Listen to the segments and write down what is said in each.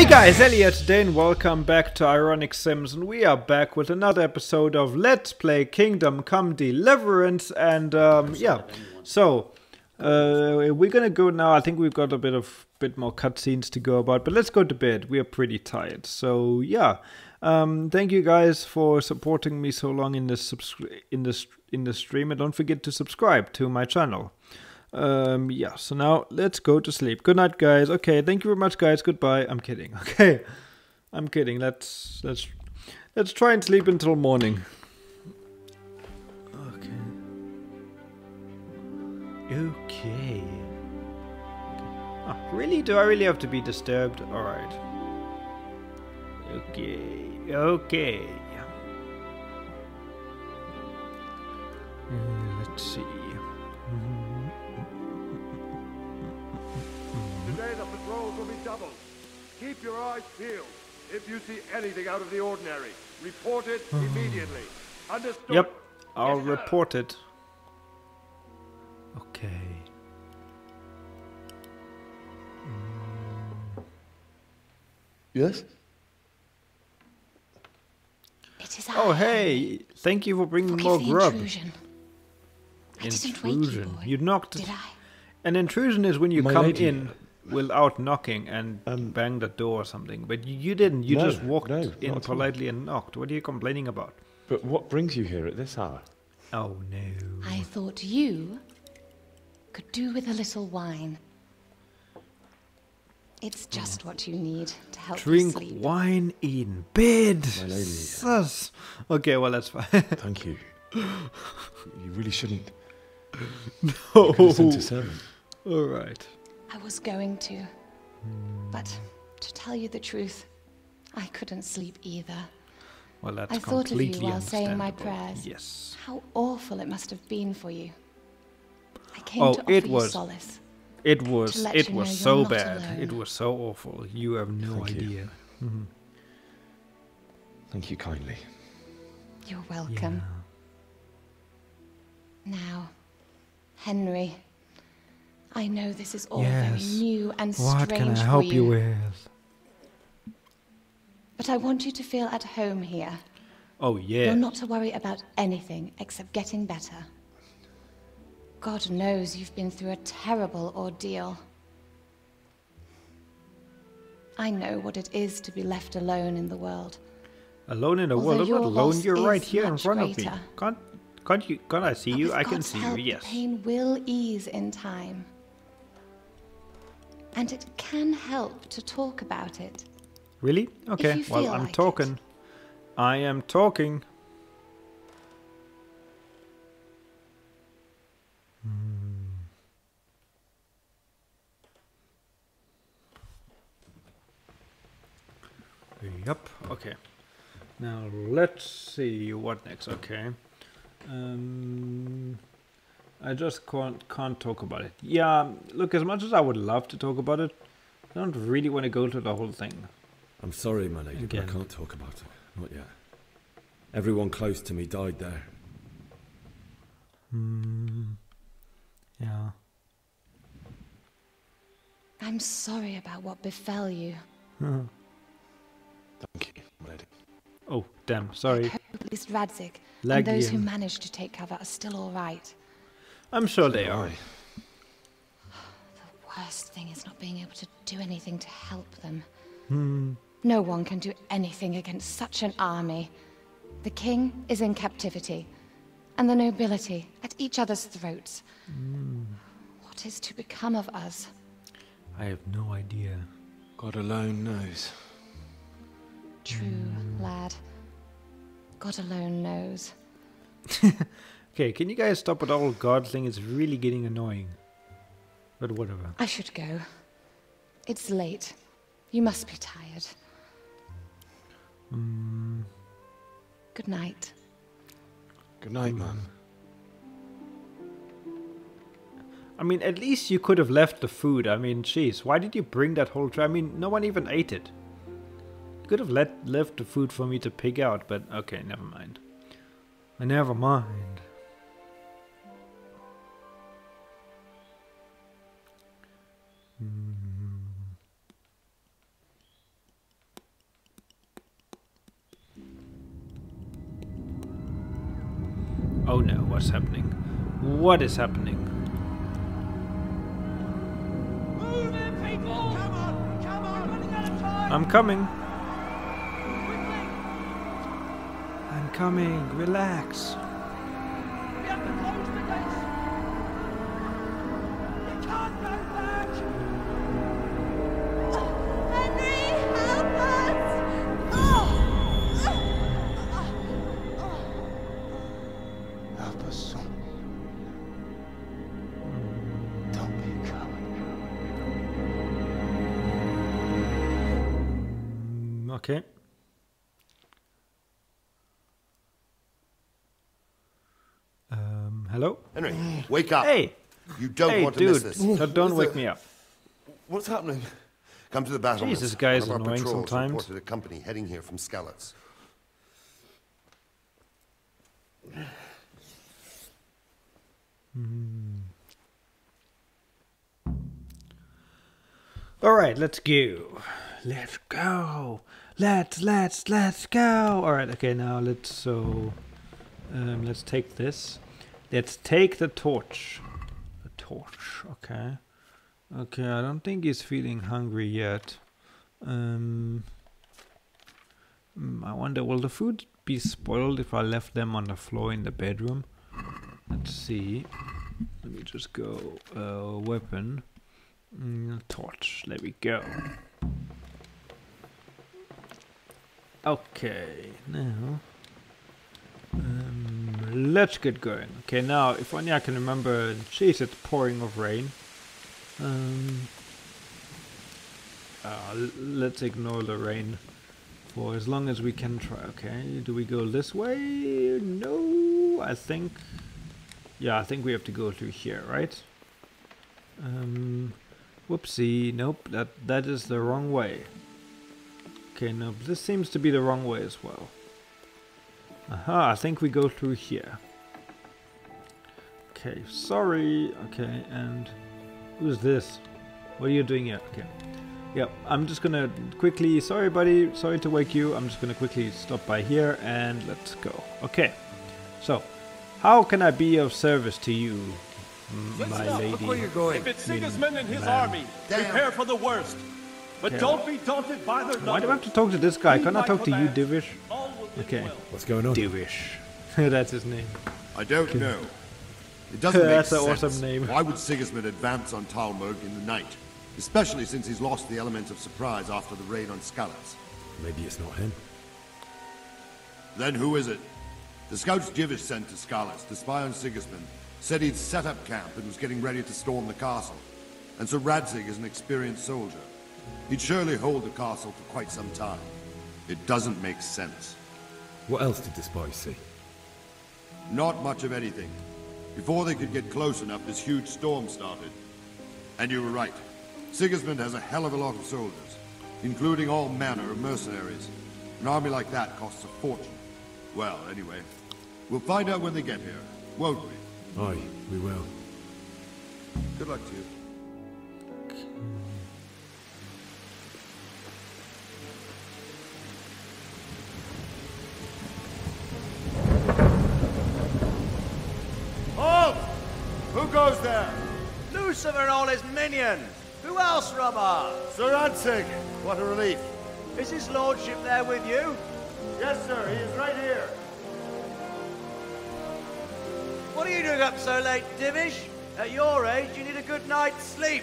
Hey guys, Elliot today and welcome back to Ironic Sims, and we are back with another episode of Let's Play Kingdom Come Deliverance. And yeah, so we're gonna go now. I think we've got a bit more cutscenes to go about, but let's go to bed. We are pretty tired, so yeah. Thank you guys for supporting me so long in this stream, and don't forget to subscribe to my channel. Yeah, so now let's go to sleep. Good night, guys. Okay, thank you very much, guys. Goodbye. I'm kidding. Okay, I'm kidding. Let's try and sleep until morning. Okay. Oh, really? Do I really have to be disturbed? All right. Okay. Let's see. The patrols will be doubled. Keep your eyes peeled. If you see anything out of the ordinary, report it immediately. Understood? Yep, I'll report it. Okay. Yes? It is I. Oh, hey. Thank you for bringing more grub. Intrusion. You knocked. Did I? An intrusion is when you come in without knocking and bang the door or something, but you didn't. You just walked in politely and knocked. What are you complaining about? But what brings you here at this hour? Oh no! I thought you could do with a little wine. It's just what you need to help you sleep. Drink wine in bed. My lady. Sus. Okay, well that's fine. Thank you. You really shouldn't. No. All right. I was going to, but to tell you the truth, I couldn't sleep either. Well, that's completely understandable. I thought of you while saying my prayers. Yes. How awful it must have been for you. I came to offer you solace. It was so bad. Alone. It was so awful. You have no idea. Mm-hmm. Thank you kindly. You're welcome. Yeah. Now, Henry. I know this is all very new and strange for you. What can I help you with? But I want you to feel at home here. Oh, yeah. You're not to worry about anything except getting better. God knows you've been through a terrible ordeal. I know what it is to be left alone in the world. Alone in the world? I'm not alone. You're right here in front of me. Can't I see you? I can see you, yes. Pain will ease in time. And it can help to talk about it. Really? Okay. Well, I'm like talking. I am talking. Yep. Okay. Now let's see what next. Okay. I just can't talk about it. Yeah, look, as much as I would love to talk about it, I don't really want to go through the whole thing. I'm sorry, my lady, but I can't talk about it. Not yet. Everyone close to me died there. Yeah. I'm sorry about what befell you. Thank you, my lady. Oh, damn, sorry. At least Radzig and those who managed to take cover are still all right. I'm sure they are. The worst thing is not being able to do anything to help them. No one can do anything against such an army. The king is in captivity, and the nobility at each other's throats. What is to become of us? I have no idea. God alone knows. True, lad. God alone knows. Okay, can you guys stop with the whole God thing? It's really getting annoying. But whatever. I should go. It's late. You must be tired. Good night. Good night, Mum. I mean, at least you could have left the food. I mean, jeez, why did you bring that whole tray? I mean, no one even ate it. Could have left the food for me to pick out, but okay, never mind. Never mind. Oh no, what's happening? What is happening? Move in, people! Come on! Come on! Running out of time! I'm coming! Quickly. I'm coming! Relax! We have to close the gates! You can't go back! Oh, Henry, help us! Oh. Help us, son. Don't be a coward. Okay. Hello? Henry, wake up. Hey! You don't want to miss this. Don't wake me up. What's happening? Come to the battlements. Jesus, guys, one of our patrols reported a company heading here from Skalitz. Alright, let's go. Let's go. Let's go. Alright, okay, now let's, let's take this. Let's take the torch. The torch, okay. Okay, I don't think he's feeling hungry yet. I wonder, will the food be spoiled if I left them on the floor in the bedroom? Let's see. Let me just go, weapon. Torch, there we go. Okay, now... let's get going. Okay, now if only I can remember. Jeez, it's pouring of rain. Let's ignore the rain for as long as we can try. Okay, do we go this way? No, I think. Yeah, I think we have to go through here, right? Whoopsie. Nope. That is the wrong way. Okay, nope. This seems to be the wrong way as well. I think we go through here. Okay, sorry. Okay, and who's this? What are you doing here? Okay. Yep, I'm just gonna quickly... Sorry, buddy. Sorry to wake you. I'm just gonna quickly stop by here and let's go. Okay. So, how can I be of service to you, my lady? Look where you're going. If it's Sigismund and his army, prepare for the worst. But don't be daunted by their numbers. Why do I have to talk to this guy? Can't I talk to you, Divish? Okay. What's going on? Divish. That's his name. I don't know. It doesn't make sense. That's an awesome name. Why would Sigismund advance on Talmberg in the night? Especially since he's lost the element of surprise after the raid on Skalitz. Maybe it's not him. Then who is it? The scouts Divish sent to Skalitz to spy on Sigismund said he'd set up camp and was getting ready to storm the castle. And Sir Radzig is an experienced soldier. He'd surely hold the castle for quite some time. It doesn't make sense. What else did this boy see? Not much of anything. Before they could get close enough, this huge storm started. And you were right. Sigismund has a hell of a lot of soldiers, including all manner of mercenaries. An army like that costs a fortune. Well, anyway, we'll find out when they get here, won't we? Aye, we will. Good luck to you. Lucifer and all his minions! Who else, Robard? Sir Rantzik! What a relief! Is his lordship there with you? Yes, sir, he is right here. What are you doing up so late, Divish? At your age, you need a good night's sleep.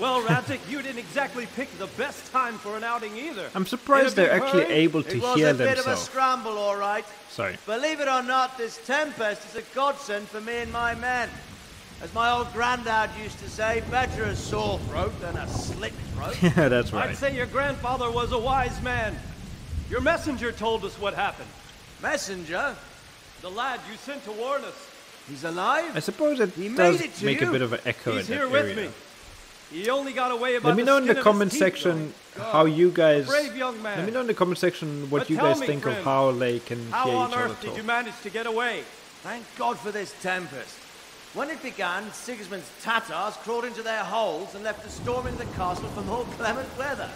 Well, Rantzik, you didn't exactly pick the best time for an outing either. I'm surprised they're actually able to hear themselves. It was a bit of a scramble, all right. Sorry. Believe it or not, this tempest is a godsend for me and my men. As my old granddad used to say, better a sore throat than a slit throat. Yeah, that's right. I'd say your grandfather was a wise man. Your messenger told us what happened. Messenger? The lad you sent to warn us. He's alive? I suppose it does make a bit of an echo in that area. He's here with me. He only got away about the skin of his teeth. Let me know in the comment section how you guys... Brave young man. Let me know in the comment section what you guys think of how they can hear each other talk. How on earth did you manage to get away? Thank God for this tempest. When it began, Sigismund's Tatars crawled into their holes and left a storm in the castle for more clement weather.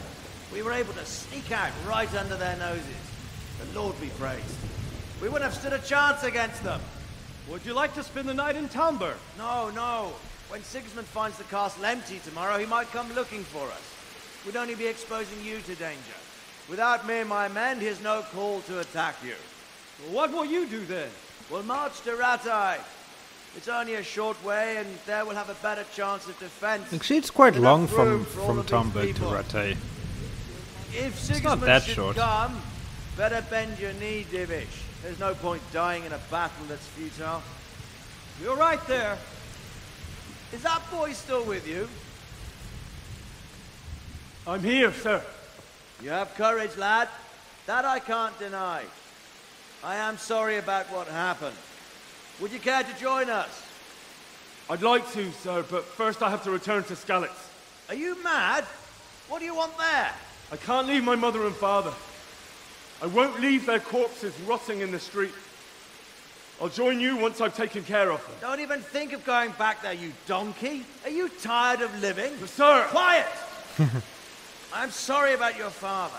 We were able to sneak out right under their noses. The Lord be praised. We wouldn't have stood a chance against them. Would you like to spend the night in Talmberg? No, no. When Sigismund finds the castle empty tomorrow, he might come looking for us. We'd only be exposing you to danger. Without me and my men, here's no call to attack you. What will you do then? We'll march to Rattay. It's only a short way, and there we'll have a better chance of defense. Actually, it's quite long from Talmberg to Rattay. If Sigismund should come, better bend your knee, Divish. There's no point dying in a battle that's futile. You're right there. Is that boy still with you? I'm here, sir. You have courage, lad. That I can't deny. I am sorry about what happened. Would you care to join us? I'd like to, sir, but first I have to return to Skalitz. Are you mad? What do you want there? I can't leave my mother and father. I won't leave their corpses rotting in the street. I'll join you once I've taken care of them. Don't even think of going back there, you donkey. Are you tired of living? But sir! Quiet! I'm sorry about your father,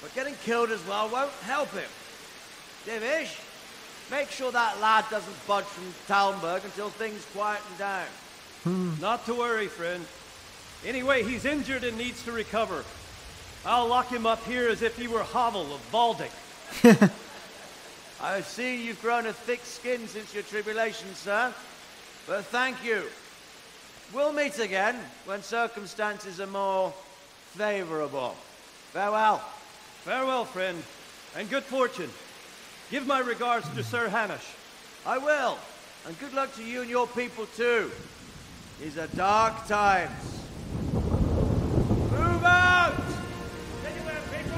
but getting killed as well won't help him. Divish, make sure that lad doesn't budge from Talmberg until things quieten down. Not to worry, friend. Anyway, he's injured and needs to recover. I'll lock him up here as if he were Hável of Baldic. I see you've grown a thick skin since your tribulation, sir. But thank you. We'll meet again when circumstances are more favorable. Farewell. Farewell, friend, and good fortune. Give my regards to Sir Hamish. I will, and good luck to you and your people too. These are dark times. Move out!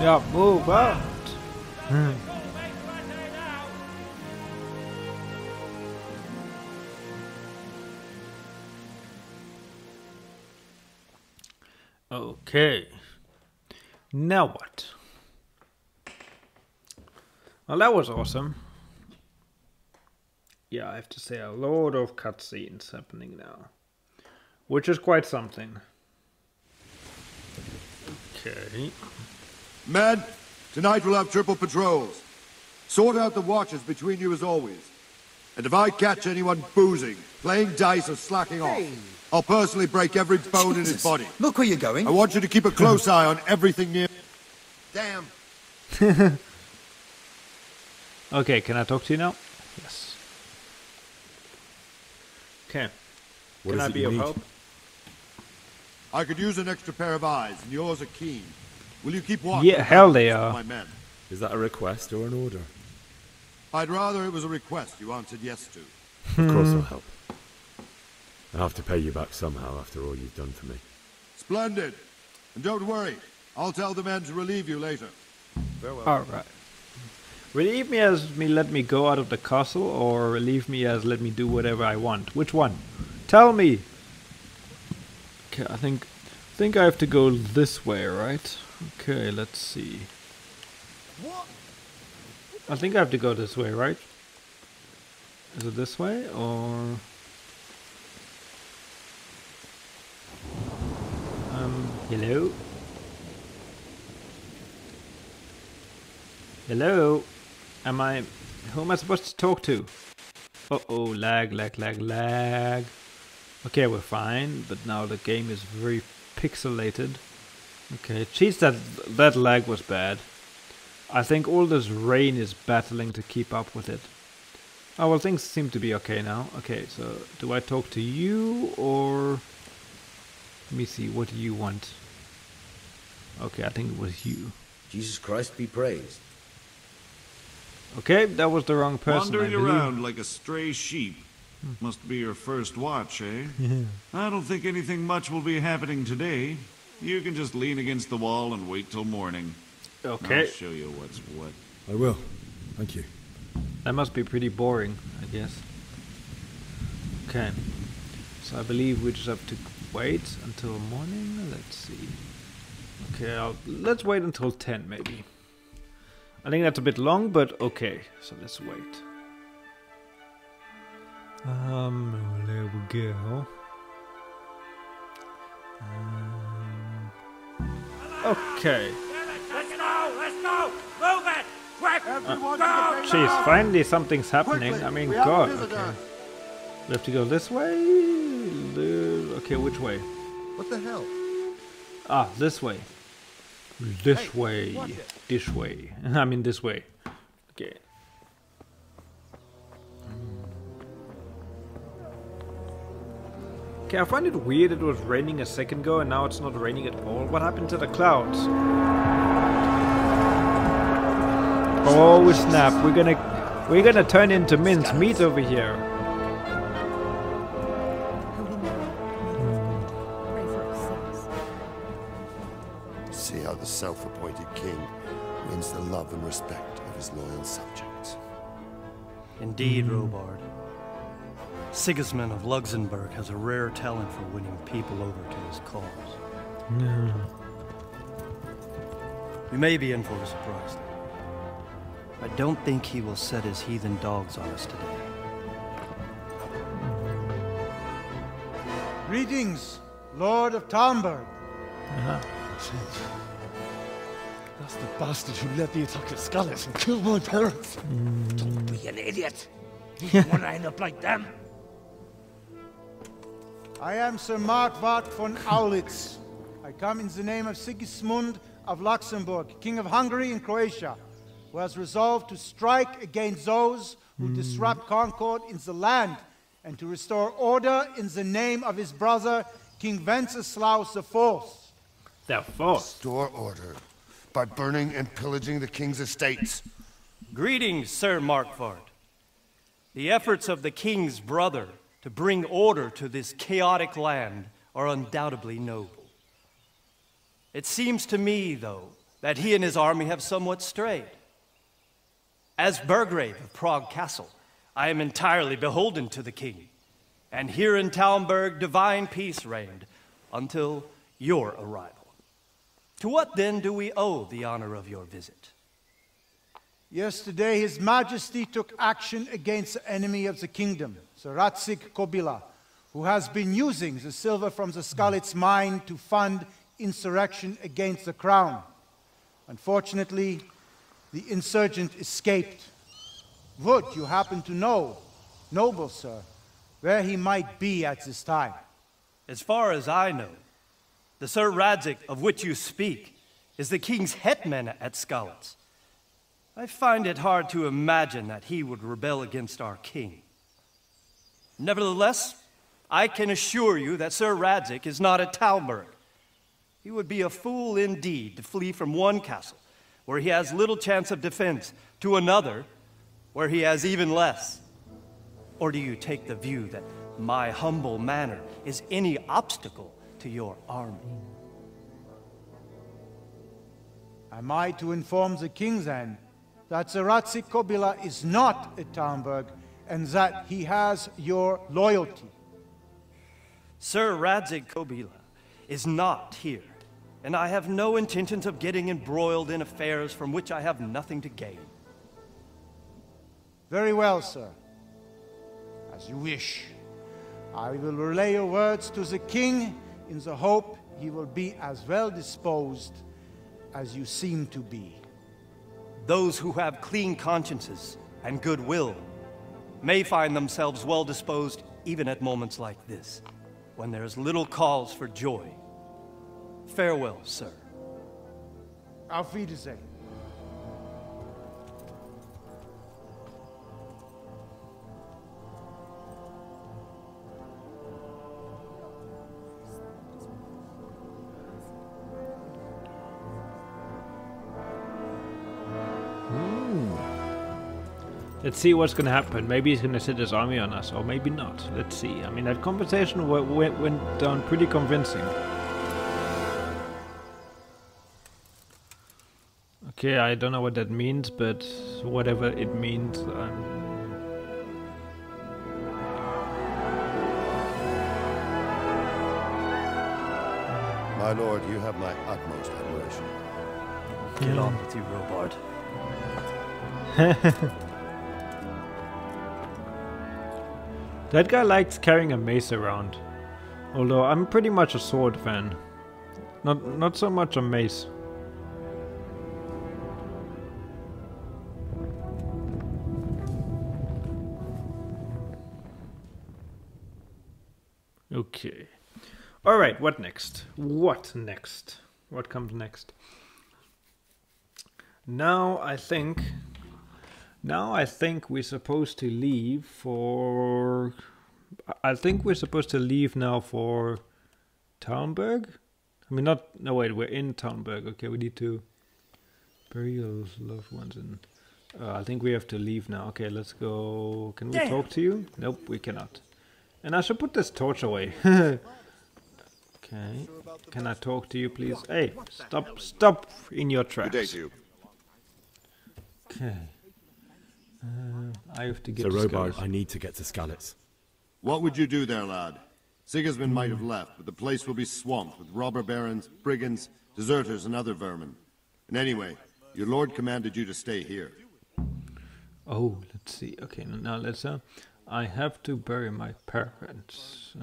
Yeah, move out. Okay. Now what? Well, that was awesome. Yeah, I have to say a lot of cutscenes happening now, which is quite something. Okay. Men, tonight we'll have triple patrols. Sort out the watches between you as always. And if I catch anyone boozing, playing dice or slacking off, I'll personally break every bone in his body. Look where you're going. I want you to keep a close eye on everything near... Damn. Okay, can I talk to you now? Yes. Okay. Can I be of help? I could use an extra pair of eyes, and yours are keen. Will you keep watching? Yeah, hell they are. My men? Is that a request or an order? I'd rather it was a request you answered yes to. Of course I'll help. I'll have to pay you back somehow after all you've done for me. Splendid. And don't worry, I'll tell the men to relieve you later. Farewell. All right. Relieve me as let me go out of the castle, or relieve me as let me do whatever I want. Which one? Tell me. Okay, I think I have to go this way, right? Okay, let's see. I think I have to go this way, right? Is it this way or? Hello. Hello. Who am I supposed to talk to? Oh, lag. Okay, we're fine, but now the game is very pixelated. Okay, jeez, that lag was bad. I think all this rain is battling to keep up with it. Oh, well, things seem to be okay now. Okay, so do I talk to you or... Let me see, what do you want? Okay, I think it was you. Jesus Christ be praised. Okay, that was the wrong person. Wandering around like a stray sheep. Must be your first watch, eh? Yeah. I don't think anything much will be happening today. You can just lean against the wall and wait till morning. Okay. I'll show you what's what. I will. Thank you. That must be pretty boring, I guess. Okay. So I believe we just have to wait until morning. Let's see. Okay, let's wait until 10 maybe. I think that's a bit long, but okay. So let's wait. There we go. Okay. Let's go! Move it! Jeez, finally something's happening. I mean, God. Okay. We have to go this way? Okay, which way? What the hell? Ah, this way. This way. This way. I mean, this way. Okay. Okay, I find it weird it was raining a second ago and now it's not raining at all. What happened to the clouds? Oh snap, we're gonna turn into minced meat over here. See how the self-appointed king wins the love and respect of his loyal subjects. Indeed, Robard. Sigismund of Luxembourg has a rare talent for winning people over to his cause. We may be in for a surprise. I don't think he will set his heathen dogs on us today. Greetings, Lord of Talmberg. That's the bastard who led the attack at Skalitz and killed my parents. Don't be an idiot. You want to end up like them? I am Sir Markvart von Aulitz. I come in the name of Sigismund of Luxembourg, King of Hungary and Croatia, who has resolved to strike against those who disrupt concord in the land and to restore order in the name of his brother, King Wenceslaus IV. Restore order by burning and pillaging the king's estates. Greetings, Sir Markvart. The efforts of the king's brother to bring order to this chaotic land are undoubtedly noble. It seems to me, though, that he and his army have somewhat strayed. As burgrave of Prague Castle, I am entirely beholden to the king, and here in Talmberg divine peace reigned until your arrival. To what then do we owe the honor of your visit? Yesterday His Majesty took action against the enemy of the kingdom, Sir Radzig Kobyla, who has been using the silver from the Skalitz mine to fund insurrection against the crown. Unfortunately, the insurgent escaped. Would you happen to know, noble sir, where he might be at this time? As far as I know, the Sir Radzig of which you speak is the king's hetman at Skalitz. I find it hard to imagine that he would rebel against our king. Nevertheless, I can assure you that Sir Radzig is not at Talmberg. He would be a fool indeed to flee from one castle where he has little chance of defense, to another where he has even less. Or do you take the view that my humble manner is any obstacle to your army? Am I to inform the king, then, that Sir Radzig Kobyla is not at Talmberg and that he has your loyalty? Sir Radzig Kobyla is not here, and I have no intentions of getting embroiled in affairs from which I have nothing to gain. Very well, sir. As you wish. I will relay your words to the king in the hope he will be as well disposed as you seem to be. Those who have clean consciences and good will may find themselves well disposed even at moments like this, when there is little cause for joy. Farewell, sir. Auf Wiedersehen. Let's see what's going to happen. Maybe he's going to set his army on us, or maybe not. Let's see. I mean, that conversation went down pretty convincing. Okay, I don't know what that means, but whatever it means, My lord, you have my utmost admiration. Get on with you, Robard. That guy likes carrying a mace around. Although I'm pretty much a sword fan. Not so much a mace. Okay. All right, what next? What next? What comes next? Now I think we're supposed to leave for... I think we're supposed to leave now for Talmberg? I mean, not... No, wait, we're in Talmberg. Okay, we need to bury those loved ones in... I think we have to leave now. Okay, let's go... Can we talk to you? Nope, we cannot. And I should put this torch away. Okay. Can I talk to you, please? Hey, stop in your tracks. Okay. I have to get to Robard, I need to get to Skalitz. What would you do there, lad? Sigismund might have left, but the place will be swamped with robber barons, brigands, deserters, and other vermin. And anyway, your lord commanded you to stay here. Oh, let's see. Okay, now let's... I have to bury my parents.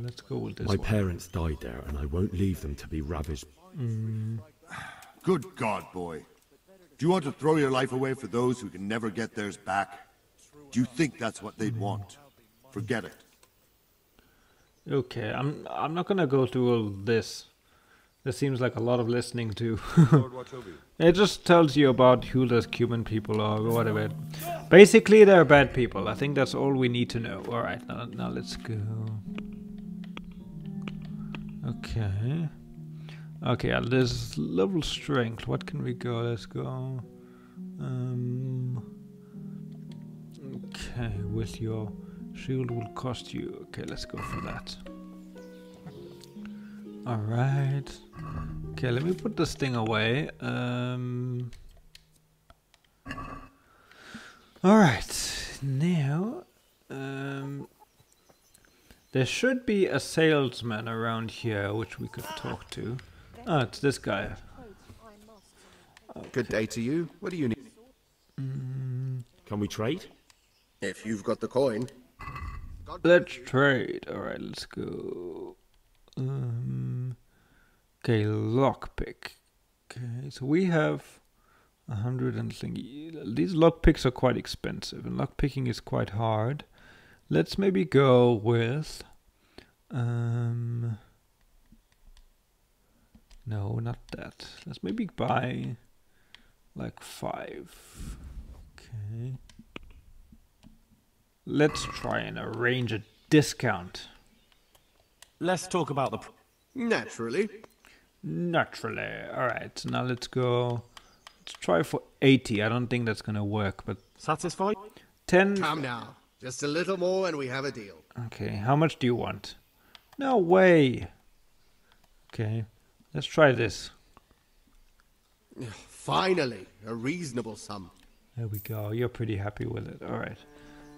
Let's go with this. My parents died there, and I won't leave them to be ravished. Good God, boy. Do you want to throw your life away for those who can never get theirs back? Do you think that's what they'd want? Forget it. Okay, I'm not gonna go through all this. This seems like a lot of listening to. It just tells you about who those Cuban people are, or whatever. Basically, they're bad people. I think that's all we need to know. All right, now let's go. Okay. Okay, there's level strength. What can we go? Let's go. Okay, with your shield will cost you. Okay, let's go for that. All right. Okay, let me put this thing away. All right. Now, there should be a salesman around here which we could talk to. Oh, it's this guy. Okay. Good day to you. What do you need? Can we trade? If you've got the coin. Let's trade. All right, let's go. Okay, lockpick. Okay, so we have 100 and thingy. These lockpicks are quite expensive, and lockpicking is quite hard. Let's maybe go with... no, not that. Let's maybe buy like 5. Okay. Let's try and arrange a discount. Let's talk about the... Naturally. All right, now let's go... Let's try for 80. I don't think that's going to work, but... Satisfied? 10... Come now. Just a little more and we have a deal. Okay, how much do you want? No way! Okay, let's try this. Finally, a reasonable sum. There we go. You're pretty happy with it. All right.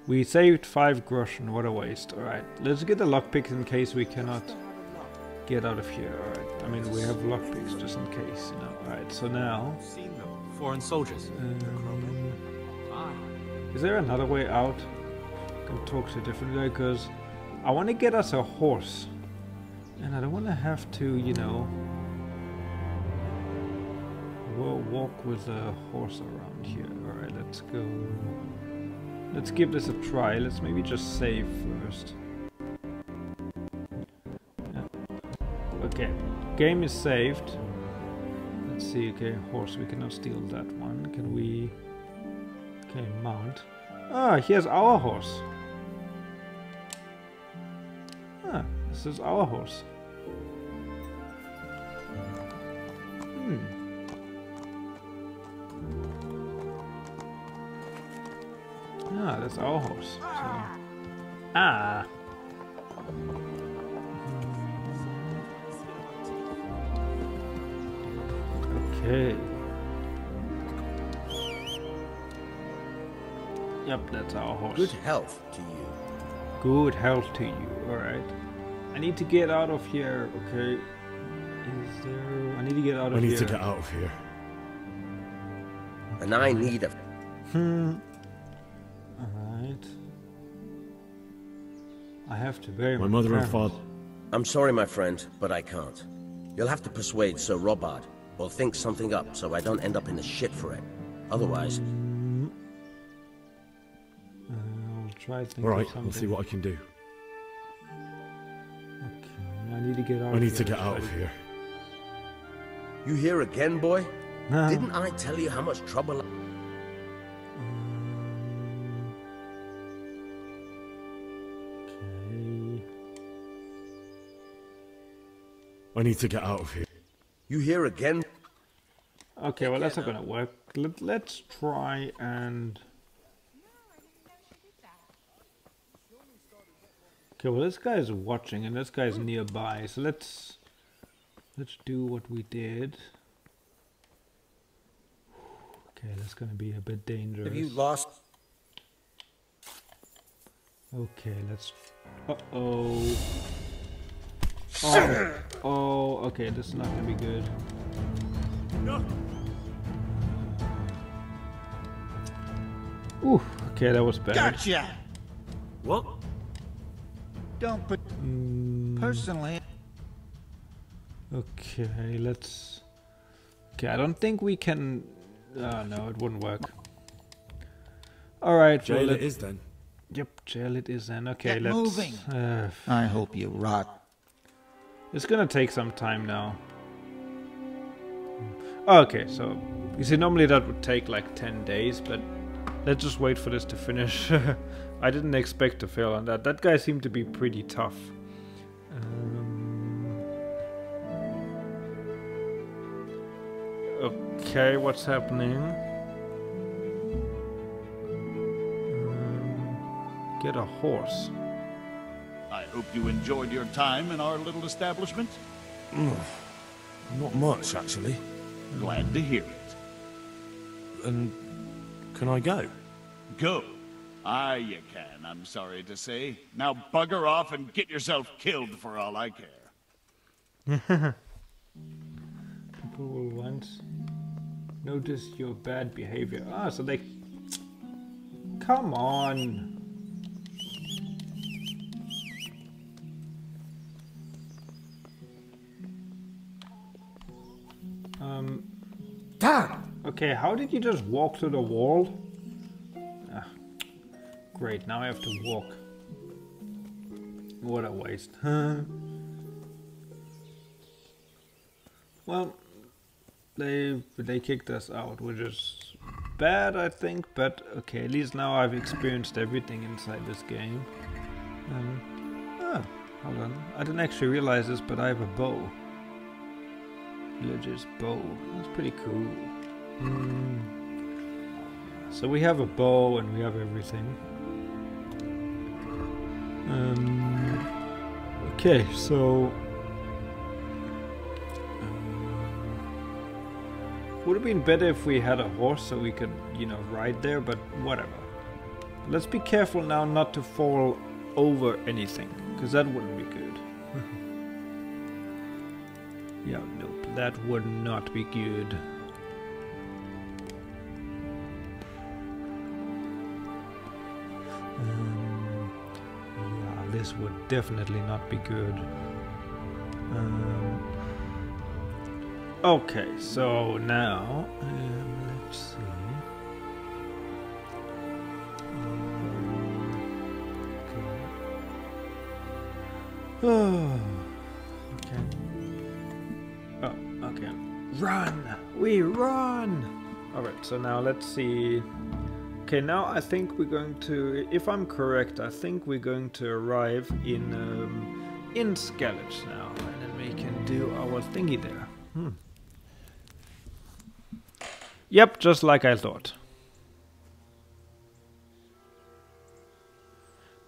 We saved 5 groschen, what a waste. Alright, let's get the lockpicks in case we cannot get out of here. Alright, I mean, we have lockpicks just in case, you know. Alright, so now... Foreign soldiers. Is there another way out? I can talk to a different guy, because I want to get us a horse. And I don't want to have to, you know... We'll walk with a horse around here. Alright, let's go... Let's give this a try. Let's maybe just save first. Yeah. Okay, game is saved. Let's see. Okay, horse. We cannot steal that one. Can we? Okay, mount. Ah, here's our horse. Ah, this is our horse. Ah, that's our horse. So. Ah. Okay. Yep, that's our horse. Good health to you. Good health to you. All right. I need to get out of here. Okay. Is there? I need to get out of here. I need to get out of here. And I need a. I have to bury my mother and father. I'm sorry, my friend, but I can't. You'll have to persuade Sir Robard, or think something up so I don't end up in the shit for it. Otherwise... I'll try thinking. Alright, we'll see what I can do. I need to get out. I need to get out of here. You here again, boy? No. Didn't I tell you how much trouble? Okay. I need to get out of here. You here again? Okay, well that's not gonna work. Let's try and. Okay, well this guy is watching and this guy is nearby, so let's do what we did. Okay, that's gonna be a bit dangerous. Have you lost? Okay, let's. Uh-oh. Oh, oh, okay, this is not gonna be good. No. Ooh, okay, that was bad. Gotcha. What? Don't put personally. Okay, let's. Okay, I don't think we can. Oh, no, it wouldn't work. All right, jail it is then. Yep, jail it is then. Okay, let's. Moving. I hope you rot. It's gonna take some time now. Okay, so you see, normally that would take like 10 days, but let's just wait for this to finish. I didn't expect to fail on that. That guy seemed to be pretty tough. Okay, what's happening? Get a horse. I hope you enjoyed your time in our little establishment. Not much, actually. Glad to hear it. And can I go? Go? Aye, you can, I'm sorry to say. Now bugger off and get yourself killed for all I care. People will once notice your bad behavior. Ah, so they... Come on! Okay, how did you just walk to the wall? Ah, great, now I have to walk. What a waste. Well, they kicked us out, which is bad, I think, but okay, at least now I've experienced everything inside this game. Hold on, I didn't actually realize this, but I have a bow. Villager's bow. That's pretty cool. So we have a bow and we have everything. Okay, so would have been better if we had a horse so we could, you know, ride there. But whatever. Let's be careful now not to fall over anything, because that wouldn't be good. Yeah, nope. That would not be good. Yeah, this would definitely not be good. Okay, so now let's see. Okay. Run! We run! Alright, so now let's see. Okay, now I think we're going to, if I'm correct, I think we're going to arrive in Skalitz now. And then we can do our thingy there. Yep, just like I thought.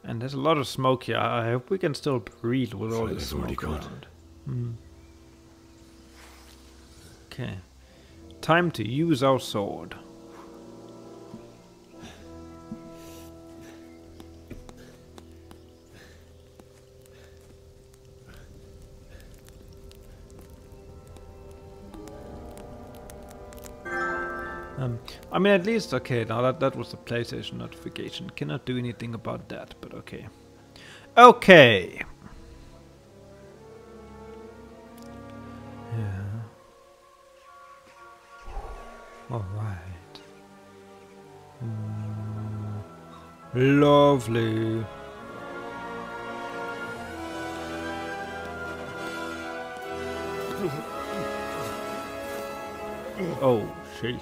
And there's a lot of smoke here. I hope we can still breathe with all this smoke around. Okay, time to use our sword. I mean, at least, okay, now that was the PlayStation notification. Cannot do anything about that, but okay. Okay! Yeah. Alright. Lovely. Oh, jeez.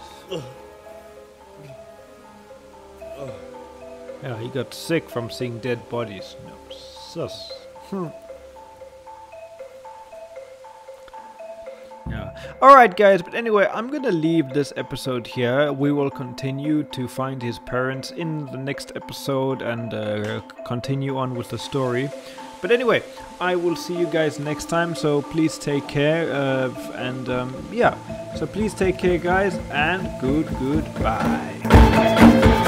Yeah, he got sick from seeing dead bodies. No, sus. Alright guys, but anyway, I'm gonna leave this episode here. We will continue to find his parents in the next episode and continue on with the story. But anyway, I will see you guys next time, so please take care, and yeah. So please take care guys, and goodbye.